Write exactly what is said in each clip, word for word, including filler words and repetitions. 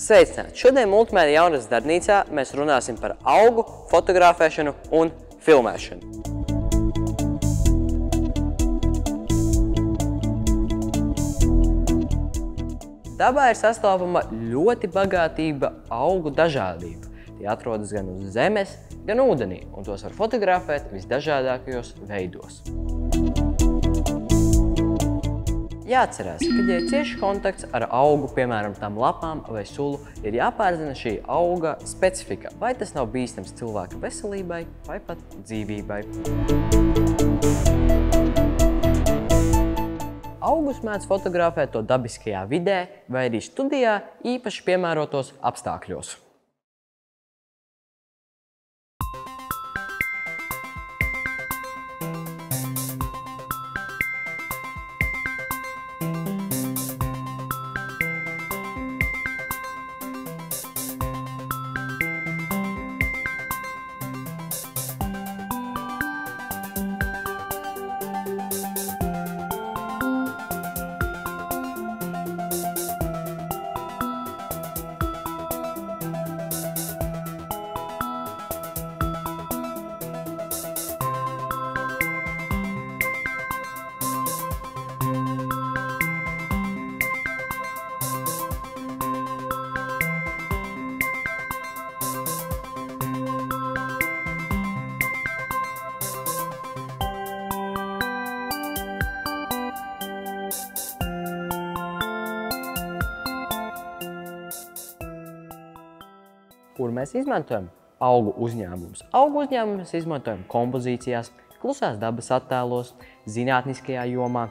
Sveicināt! Šodien Multimediju jaunrades darbnīcā mēs runāsim par augu, fotografēšanu un filmēšanu. Dabā ir sastopama ļoti bagātība augu dažādība. Tie atrodas gan uz zemes, gan ūdenī, un tos var fotografēt visdažādākajos veidos. Jāatcerās, ka, ja ir cieši kontakts ar augu, piemēram, tām lapām vai sulu, ir jāpārzina šī auga specifika, vai tas nav bīstams cilvēka veselībai vai pat dzīvībai. Augus mēdz fotografēt to dabiskajā vidē vai arī studijā īpaši piemērotos apstākļos. Kur mēs izmantojam augu uzņēmumus. Augu uzņēmumus izmantojam kompozīcijās, klusās dabas attēlos, zinātniskajā jomā,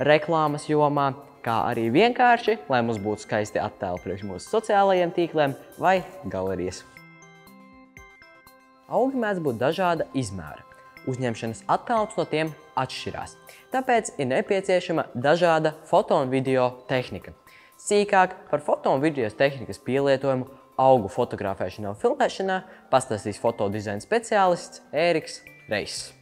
reklāmas jomā, kā arī vienkārši, lai mums būtu skaisti attēli priekš mūsu sociālajiem tīkliem vai galerijas. Augi mēdz būt dažāda izmēra. Uzņemšanas attēls no tiem atšķirās. Tāpēc ir nepieciešama dažāda foto un video tehnika. Sīkāk par foto un video tehnikas pielietojumu augu fotografēšanā un filmēšanā pastāstīs fotodizaina speciālists Ēriks Reiss.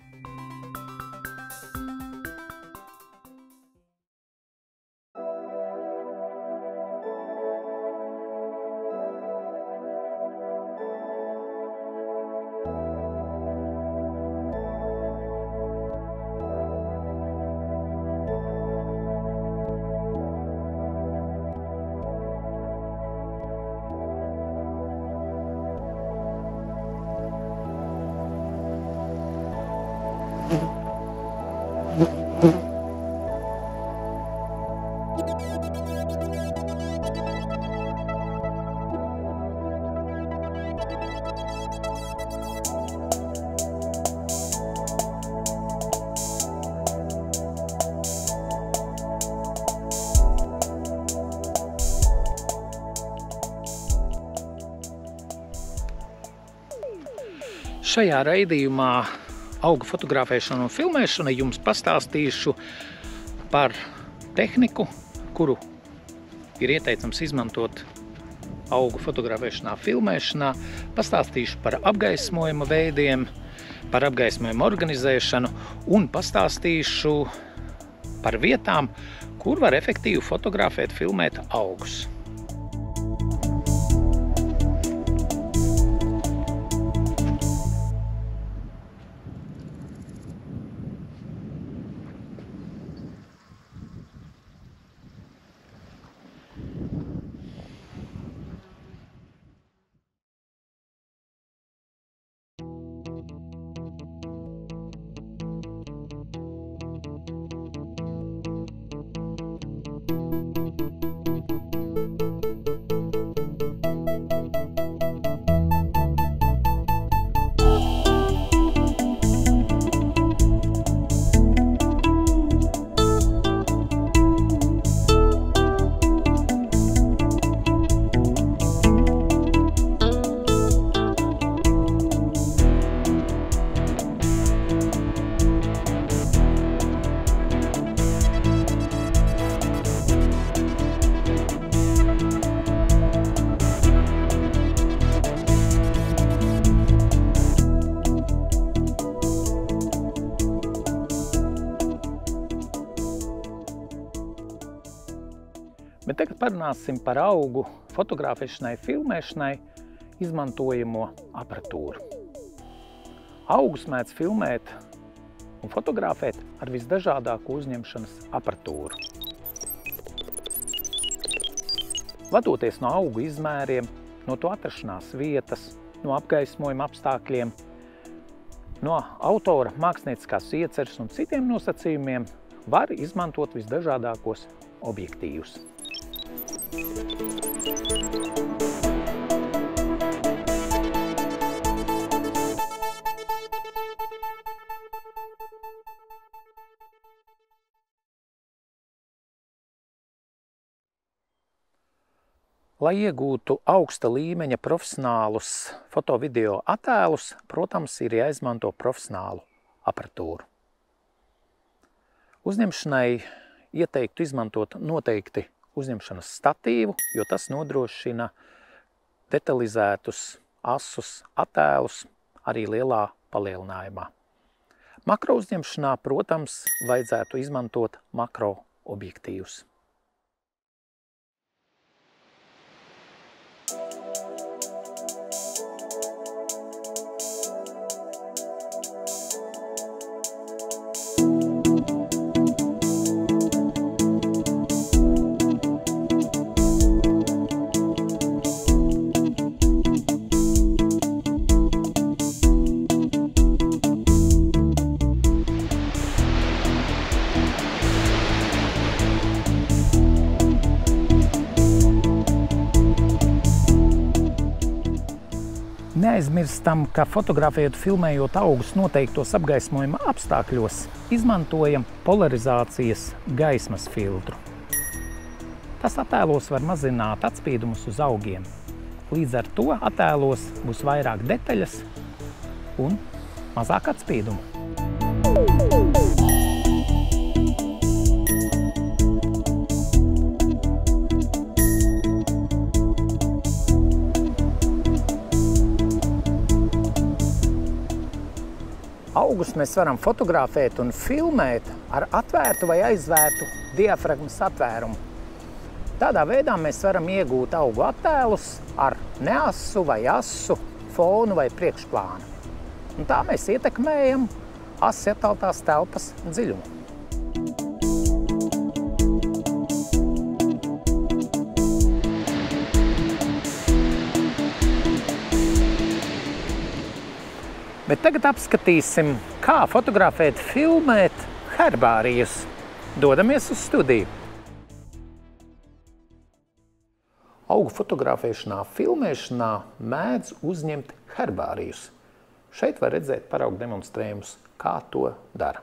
Šajā raidījumā augu fotografēšana un filmēšana jums pastāstīšu par tehniku, kuru ir ieteicams izmantot augu fotografēšanā, filmēšanā. Pastāstīšu par apgaismojuma veidiem, par apgaismojuma organizēšanu un pastāstīšu par vietām, kur var efektīvi fotografēt, filmēt augus. Tagad parunāsim par augu fotografēšanai, filmēšanai izmantojamo apatūru. Augus mēdz filmēt un fotografēt ar visdažādāku uzņemšanas apatūru. Vadoties no augu izmēriem, no to atrašanās vietas, no apgaismojuma apstākļiem, no autora mākslinieckās ieceres un citiem nosacījumiem var izmantot visdažādākos objektīvus. Lai iegūtu augsta līmeņa profesionālus fotovideo attēlus, protams, ir jāizmanto profesionālu apatūru. Uzņemšanai ieteiktu izmantot noteikti uzņemšanas statīvu, jo tas nodrošina detalizētus asus attēlus arī lielā palielinājumā. Makro uzņemšanā, protams, vajadzētu izmantot makro objektīvus. Neaizmirstam, ka fotografējot, filmējot augus noteiktos apgaismojuma apstākļos, izmantojam polarizācijas gaismas filtru. Tas attēlos var mazināt atspīdumus uz augiem. Līdz ar to attēlos būs vairāk detaļas un mazāk atspīdumu. Augus mēs varam fotografēt un filmēt ar atvērtu vai aizvērtu diafragmas atvērumu. Tādā veidā mēs varam iegūt augu attēlus ar neasu vai asu fonu vai priekšplānu. Un tā mēs ietekmējam asi attēlotās telpas dziļumu. Bet tagad apskatīsim, kā fotografēt, filmēt herbārijus. Dodamies uz studiju. Augu fotografēšanā, filmēšanā mēdz uzņemt herbārijus. Šeit var redzēt paraugu demonstrējumus, kā to dara.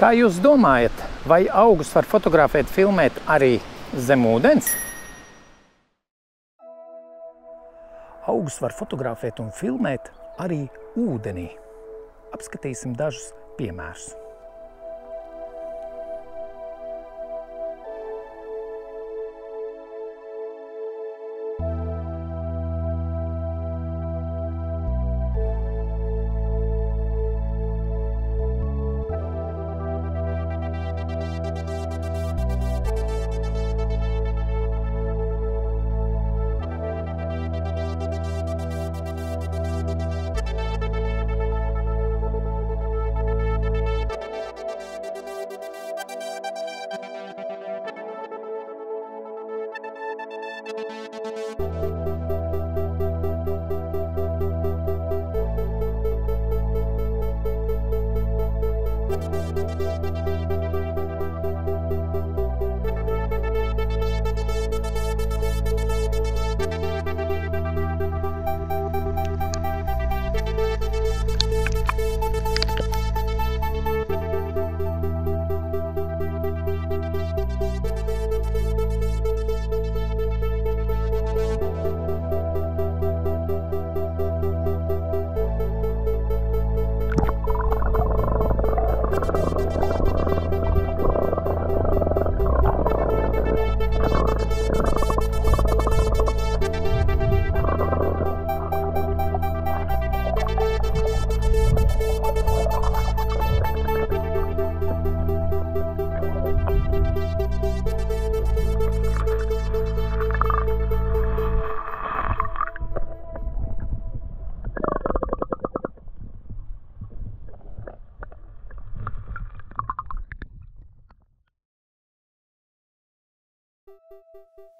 Kā jūs domājat, vai augus var fotografēt, filmēt arī zem ūdens? Augus var fotografēt un filmēt arī ūdenī. Apskatīsim dažus piemērus.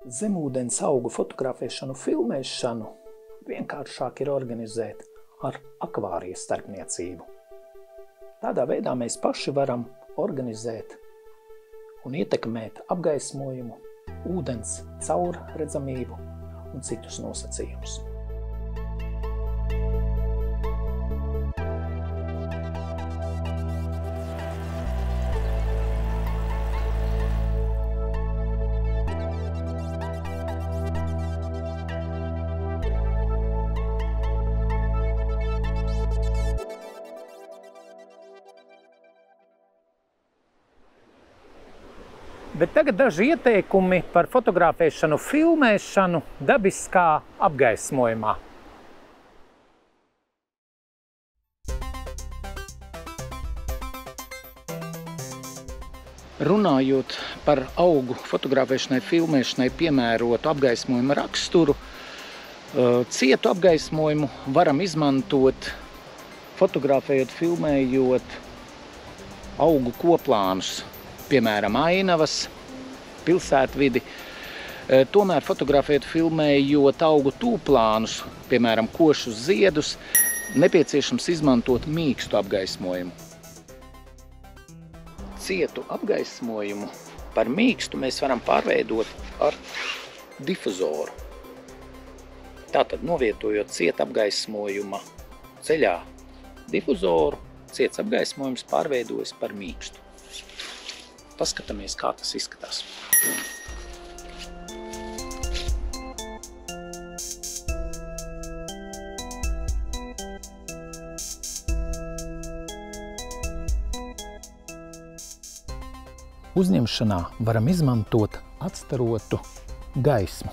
Zemūdens augu fotografēšanu, filmēšanu vienkāršāk ir organizēt ar akvārijas starpniecību. Tādā veidā mēs paši varam organizēt un ietekmēt apgaismojumu, ūdens caurredzamību un citus nosacījumus. Bet tagad daži ieteikumi par fotografēšanu, filmēšanu dabiskā apgaismojumā. Runājot par augu fotografēšanai, filmēšanai piemērotu apgaismojumu raksturu, cietu apgaismojumu varam izmantot, fotografējot, filmējot augu koplānus. Piemēram, ainavas, pilsētvidi. Tomēr fotografējot, filmējot augu tūplānus, piemēram, košus ziedus, nepieciešams izmantot mīkstu apgaismojumu. Cietu apgaismojumu par mīkstu mēs varam pārveidot ar difuzoru. Tātad, novietojot cieta apgaismojuma ceļā difuzoru, ciets apgaismojums pārveidojas par mīkstu. Paskatāmies, kā tas izskatās. Uzņemšanā varam izmantot atstarotu gaismu.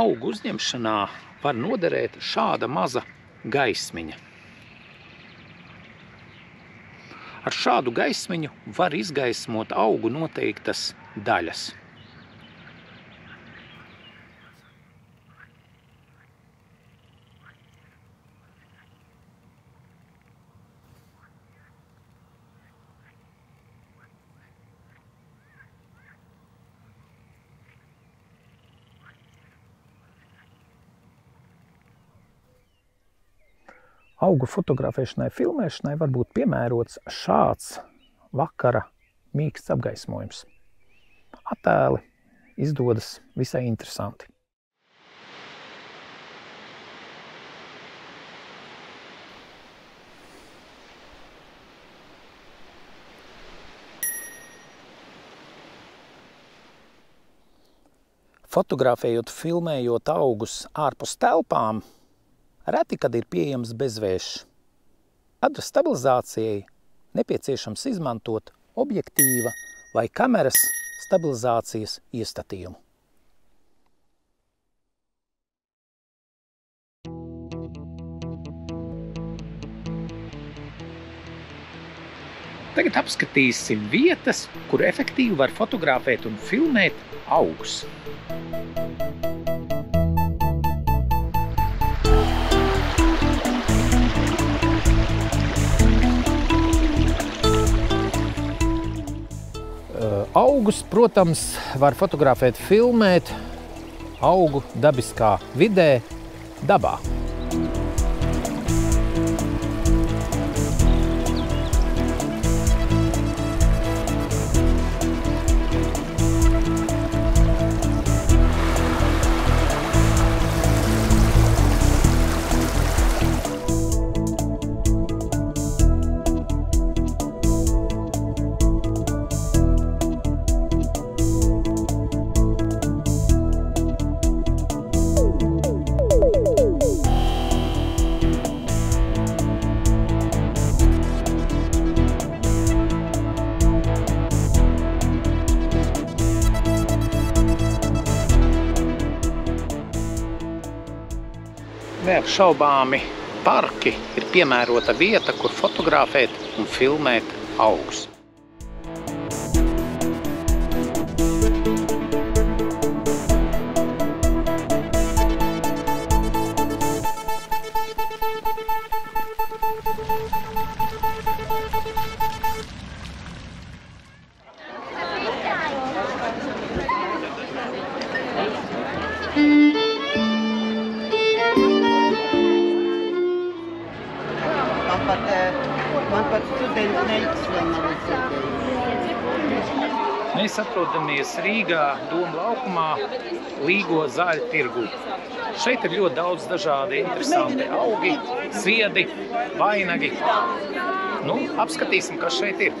Augu uzņemšanā var noderēt šāda maza gaismiņa. Ar šādu gaismiņu var izgaismot augu noteiktas daļas. Augu fotografēšanai, filmēšanai var būt piemērots šāds vakara mīksts apgaismojums. Attēli izdodas visai interesanti. Fotografējot, filmējot augus ārpus telpām, reti, kad ir pieejams bezvēžs. Kadra stabilizācijai nepieciešams izmantot objektīva vai kameras stabilizācijas iestatījumu. Tagad apskatīsim vietas, kur efektīvi var fotografēt un filmēt augus. Augus, protams, var fotografēt, filmēt augu dabiskā vidē, dabā. Neapšaubāmi parki ir piemērota vieta, kur fotografēt un filmēt augus. beigas vēl nav izdzirdējusi. Mēs atrodamies Rīgā, Doma laukumā, Līgo zāļu tirgu. Šeit ir ļoti daudz dažādi interesanti augi, ziedi, vainagi. Nu, apskatīsim, kas šeit ir.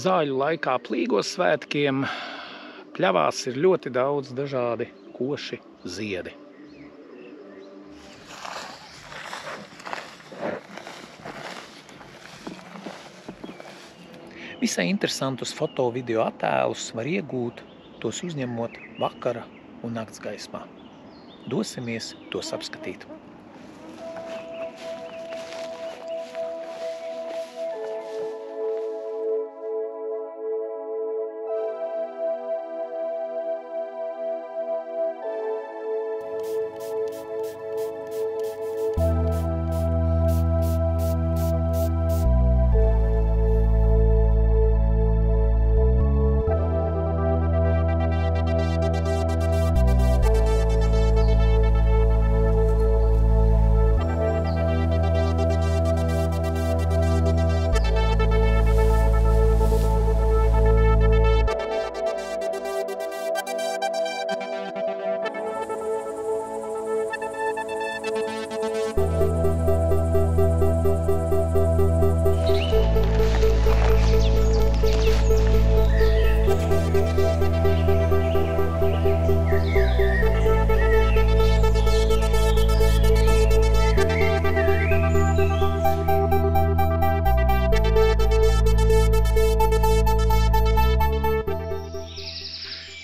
Zāļu laikā plīgos svētkiem pļavās ir ļoti daudz dažādi koši ziedi. Visai interesantus foto-video attēlus var iegūt, tos uzņemot vakara un nakts gaismā. Dosimies tos apskatīt.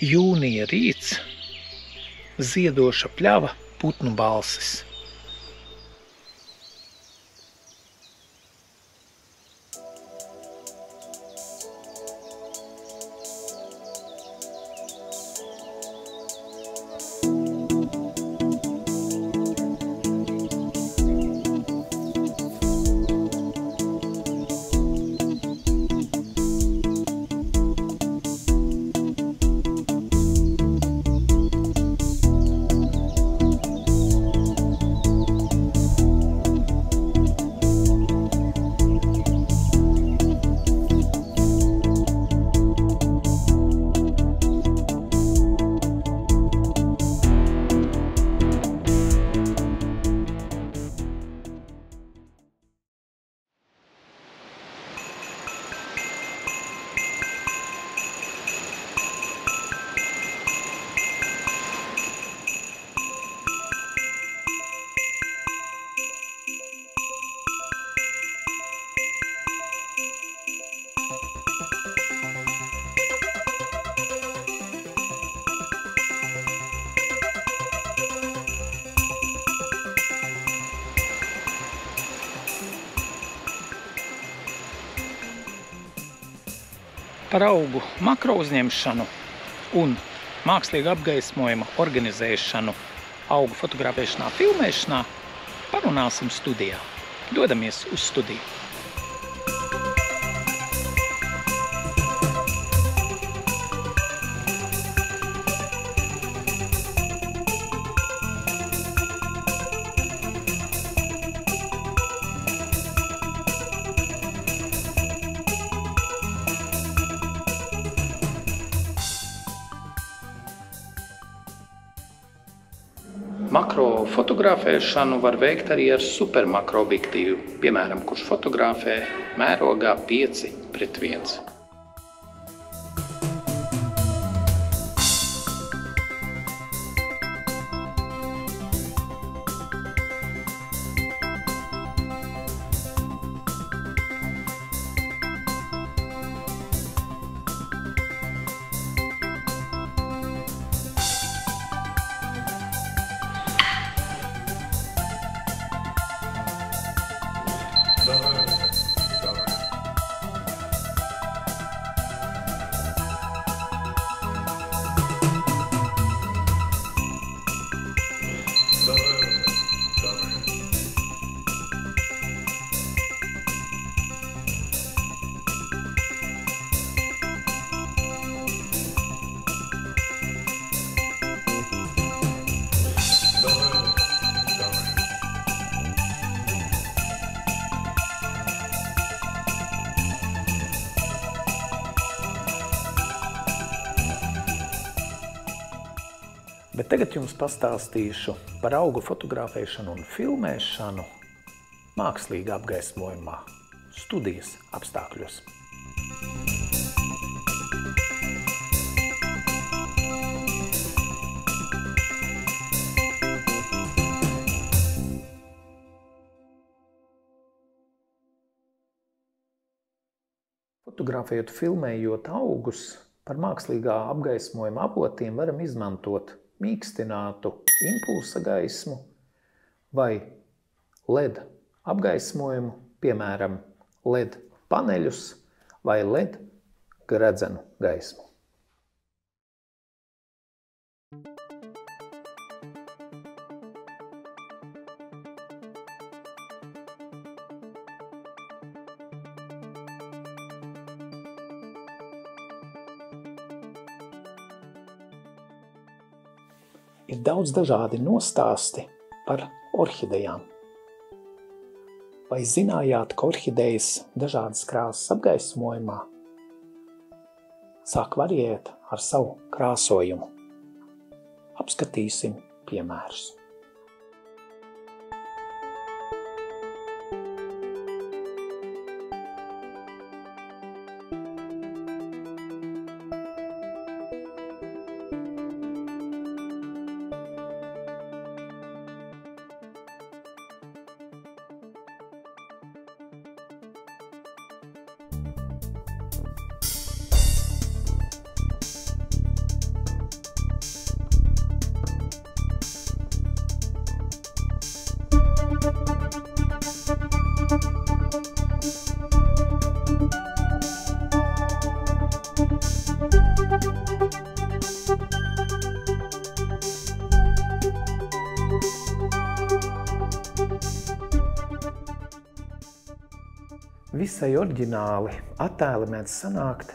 Jūnija rīts, ziedoša pļava, putnu balsis. Par augu makro uzņemšanu un mākslīgu apgaismojuma organizēšanu augu fotografēšanā, filmēšanā parunāsim studijā. Dodamies uz studiju. Makro fotografēšanu var veikt arī ar supermakro objektīvu, piemēram, kurš fotografē mērogā pieci pret viens. Bet tagad jums pastāstīšu par augu fotografēšanu un filmēšanu mākslīgā apgaismojumā, studijas apstākļos. Fotografējot, filmējot augus, par mākslīgā apgaismojuma avotiem varam izmantot mīkstinātu impulsa gaismu vai led apgaismojumu, piemēram, led paneļus vai led gredzenu gaismu. Ir daudz dažādi nostāsti par orhidejām. Vai zinājāt, ka orhidejas dažādas krāsas apgaismojumā sāk variēt ar savu krāsojumu? Apskatīsim piemērus. Visai oriģināli attēli mēdz sanākt,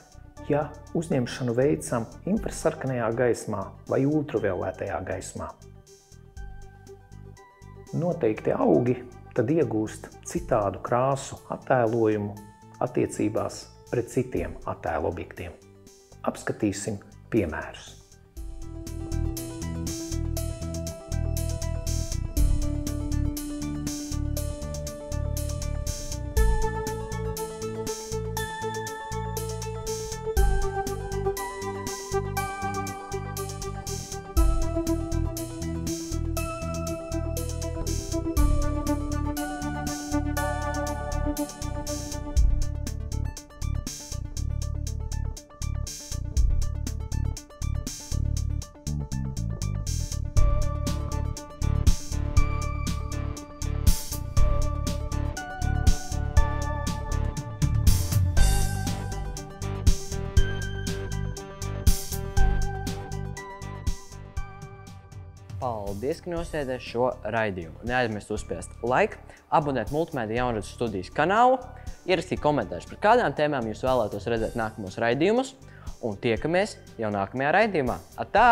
ja uzņemšanu veicam infrasarkanajā gaismā vai ultravioletajā gaismā. Noteikti augi tad iegūst citādu krāsu attēlojumu attiecībās pret citiem attēlu objektiem. Apskatīsim piemērus. Paldies, ka nosēdēs šo raidījumu. Neaizmirst uzspiest like, abonēt Multimediju jaunrades studijas kanālu, ierakstīt komentārus par kādām tēmām jūs vēlētos redzēt nākamos raidījumus, un tiekamies jau nākamajā raidījumā. Atā!